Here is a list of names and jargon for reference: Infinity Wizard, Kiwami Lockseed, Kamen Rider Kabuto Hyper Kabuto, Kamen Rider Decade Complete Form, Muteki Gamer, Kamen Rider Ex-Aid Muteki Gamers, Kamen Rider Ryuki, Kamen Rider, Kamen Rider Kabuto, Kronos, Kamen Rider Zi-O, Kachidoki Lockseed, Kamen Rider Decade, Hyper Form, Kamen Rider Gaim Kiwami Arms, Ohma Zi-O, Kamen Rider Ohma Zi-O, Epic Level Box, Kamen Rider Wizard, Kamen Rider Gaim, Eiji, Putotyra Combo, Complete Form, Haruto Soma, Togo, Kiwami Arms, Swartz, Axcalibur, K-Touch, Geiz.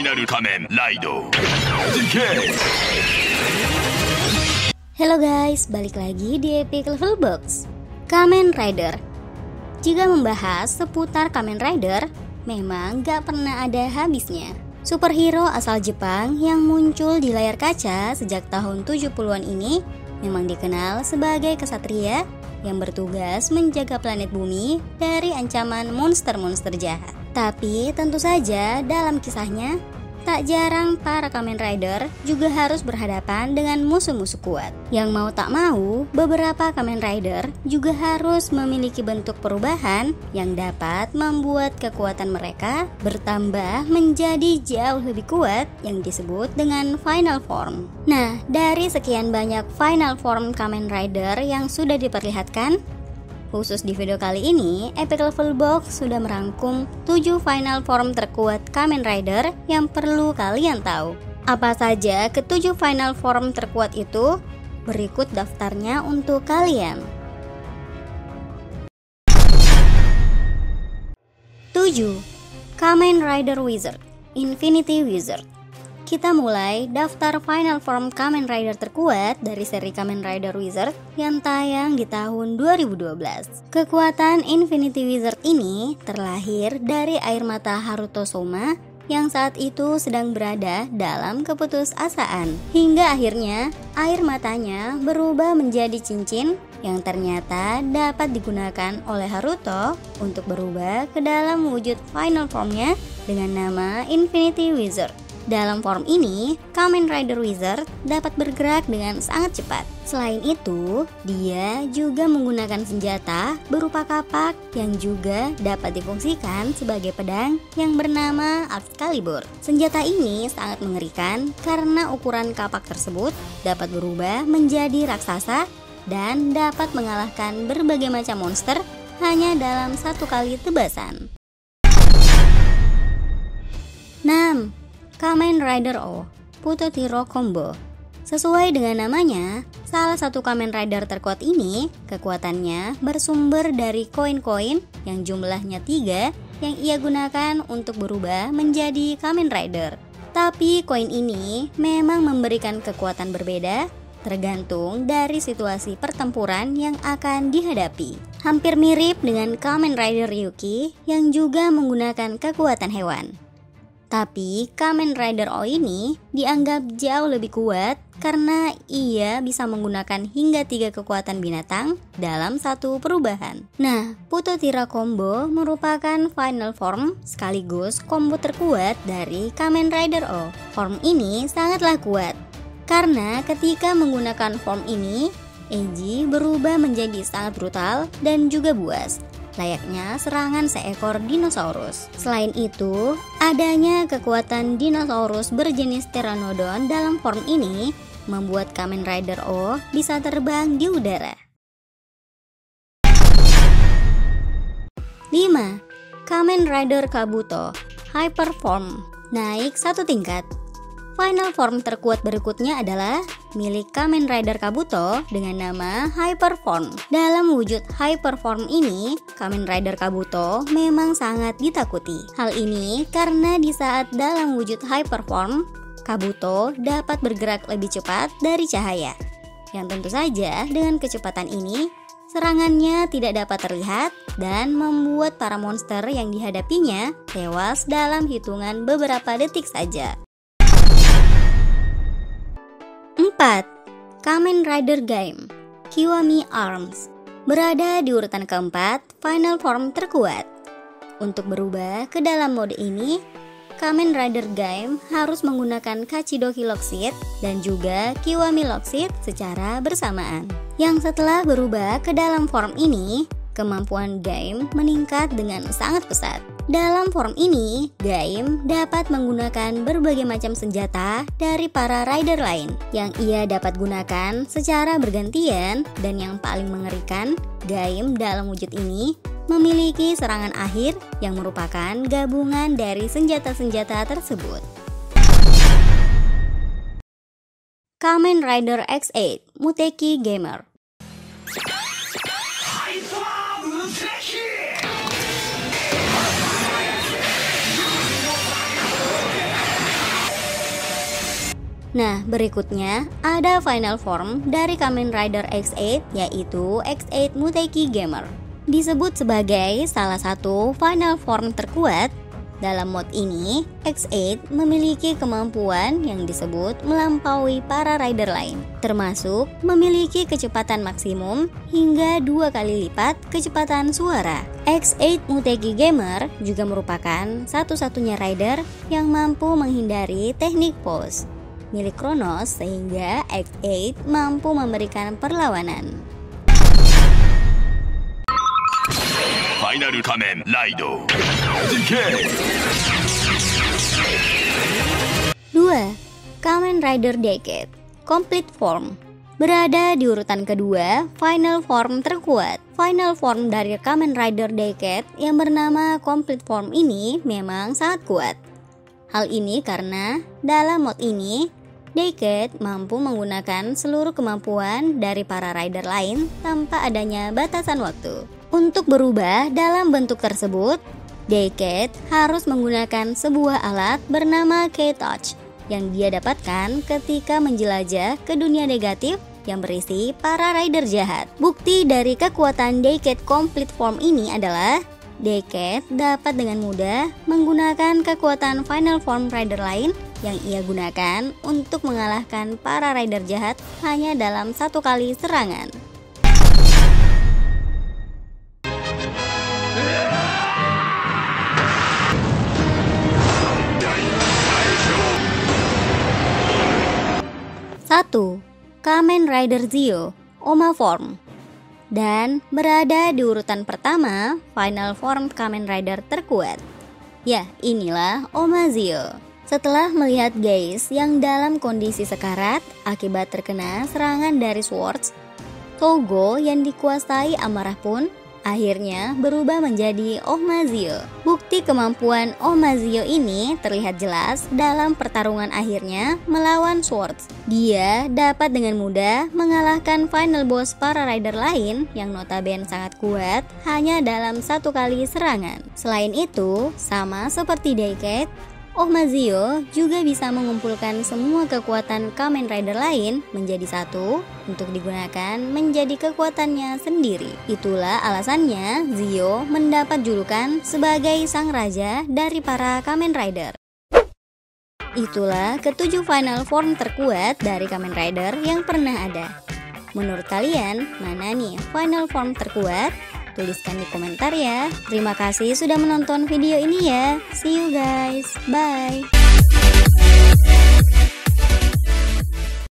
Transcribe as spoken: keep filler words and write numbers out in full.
イナル仮面ライド Decade. Hello guys, balik lagi di Epic Level Box. Kamen Rider. Jika membahas seputar Kamen Rider, memang gak pernah ada habisnya. Superhero asal Jepang yang muncul di layar kaca sejak tahun tujuh puluhan ini memang dikenal sebagai kesatria yang bertugas menjaga planet bumi dari ancaman monster-monster jahat. Tapi tentu saja dalam kisahnya, tak jarang para Kamen Rider juga harus berhadapan dengan musuh-musuh kuat. Yang mau tak mau, beberapa Kamen Rider juga harus memiliki bentuk perubahan yang dapat membuat kekuatan mereka bertambah menjadi jauh lebih kuat yang disebut dengan Final Form. Nah, dari sekian banyak Final Form Kamen Rider yang sudah diperlihatkan, khusus di video kali ini, Epic Level Box sudah merangkum tujuh Final Form terkuat Kamen Rider yang perlu kalian tahu. Apa saja ketujuh Final Form terkuat itu? Berikut daftarnya untuk kalian. tujuh. Kamen Rider Wizard, Infinity Wizard. Kita mulai daftar Final Form Kamen Rider terkuat dari seri Kamen Rider Wizard yang tayang di tahun dua ribu dua belas. Kekuatan Infinity Wizard ini terlahir dari air mata Haruto Soma yang saat itu sedang berada dalam keputusasaan. Hingga akhirnya air matanya berubah menjadi cincin yang ternyata dapat digunakan oleh Haruto untuk berubah ke dalam wujud Final Formnya dengan nama Infinity Wizard. Dalam form ini, Kamen Rider Wizard dapat bergerak dengan sangat cepat. Selain itu, dia juga menggunakan senjata berupa kapak yang juga dapat difungsikan sebagai pedang yang bernama Axcalibur. Senjata ini sangat mengerikan karena ukuran kapak tersebut dapat berubah menjadi raksasa dan dapat mengalahkan berbagai macam monster hanya dalam satu kali tebasan. enam. Kamen Rider O O, Putotyra Combo. Sesuai dengan namanya, salah satu Kamen Rider terkuat ini kekuatannya bersumber dari koin-koin yang jumlahnya tiga yang ia gunakan untuk berubah menjadi Kamen Rider. Tapi koin ini memang memberikan kekuatan berbeda tergantung dari situasi pertempuran yang akan dihadapi. Hampir mirip dengan Kamen Rider Ryuki yang juga menggunakan kekuatan hewan. Tapi Kamen Rider O ini dianggap jauh lebih kuat karena ia bisa menggunakan hingga tiga kekuatan binatang dalam satu perubahan. Nah, Putotyra Combo merupakan Final Form sekaligus combo terkuat dari Kamen Rider O. Form ini sangatlah kuat karena ketika menggunakan form ini, Eiji berubah menjadi sangat brutal dan juga buas, layaknya serangan seekor dinosaurus. Selain itu, adanya kekuatan dinosaurus berjenis pteranodon dalam form ini membuat Kamen Rider O bisa terbang di udara. lima. Kamen Rider Kabuto, Hyper Form, naik satu tingkat. Final Form terkuat berikutnya adalah milik Kamen Rider Kabuto dengan nama Hyper Form. Dalam wujud Hyper Form ini, Kamen Rider Kabuto memang sangat ditakuti. Hal ini karena di saat dalam wujud Hyper Form, Kabuto dapat bergerak lebih cepat dari cahaya. Yang tentu saja dengan kecepatan ini, serangannya tidak dapat terlihat dan membuat para monster yang dihadapinya tewas dalam hitungan beberapa detik saja. empat. Kamen Rider Gaim, Kiwami Arms. Berada di urutan keempat Final Form terkuat. Untuk berubah ke dalam mode ini, Kamen Rider Gaim harus menggunakan Kachidoki Lockseed dan juga Kiwami Lockseed secara bersamaan. Yang setelah berubah ke dalam form ini, kemampuan Gaim meningkat dengan sangat pesat. Dalam form ini, Gaim dapat menggunakan berbagai macam senjata dari para rider lain yang ia dapat gunakan secara bergantian, dan yang paling mengerikan, Gaim dalam wujud ini memiliki serangan akhir yang merupakan gabungan dari senjata-senjata tersebut. Kamen Rider X delapan, Muteki Gamer. Nah, berikutnya ada final form dari Kamen Rider X eight, yaitu X eight Muteki Gamer. Disebut sebagai salah satu final form terkuat, dalam mode ini X eight memiliki kemampuan yang disebut melampaui para rider lain, termasuk memiliki kecepatan maksimum hingga dua kali lipat kecepatan suara. X eight Muteki Gamer juga merupakan satu-satunya rider yang mampu menghindari teknik pose milik Kronos, sehingga X eight mampu memberikan perlawanan. Final Kamen Rider Decade. dua. Kamen Rider Decade Complete Form berada di urutan kedua final form terkuat. Final form dari Kamen Rider Decade yang bernama Complete Form ini memang sangat kuat. Hal ini karena dalam mode ini Decade mampu menggunakan seluruh kemampuan dari para rider lain tanpa adanya batasan waktu. Untuk berubah dalam bentuk tersebut, Decade harus menggunakan sebuah alat bernama K-Touch yang dia dapatkan ketika menjelajah ke dunia negatif yang berisi para rider jahat. Bukti dari kekuatan Decade Complete Form ini adalah Decade dapat dengan mudah menggunakan kekuatan Final Form rider lain yang ia gunakan untuk mengalahkan para rider jahat hanya dalam satu kali serangan. satu. Kamen Rider Zi-O Ohma Form dan berada di urutan pertama final form Kamen Rider terkuat. Ya, inilah Ohma Zi-O. Setelah melihat Geiz yang dalam kondisi sekarat akibat terkena serangan dari Swartz, Togo yang dikuasai amarah pun akhirnya berubah menjadi Ohma Zi-O. Bukti kemampuan Ohma Zi-O ini terlihat jelas dalam pertarungan akhirnya melawan Swartz. Dia dapat dengan mudah mengalahkan final boss para rider lain yang notabene sangat kuat hanya dalam satu kali serangan. Selain itu, sama seperti Decade, Ohma Zi-O juga bisa mengumpulkan semua kekuatan Kamen Rider lain menjadi satu untuk digunakan menjadi kekuatannya sendiri. Itulah alasannya Zi-O mendapat julukan sebagai sang raja dari para Kamen Rider. Itulah ketujuh final form terkuat dari Kamen Rider yang pernah ada. Menurut kalian, mana nih final form terkuat? Tuliskan di komentar ya. Terima kasih sudah menonton video ini ya. See you guys. Bye.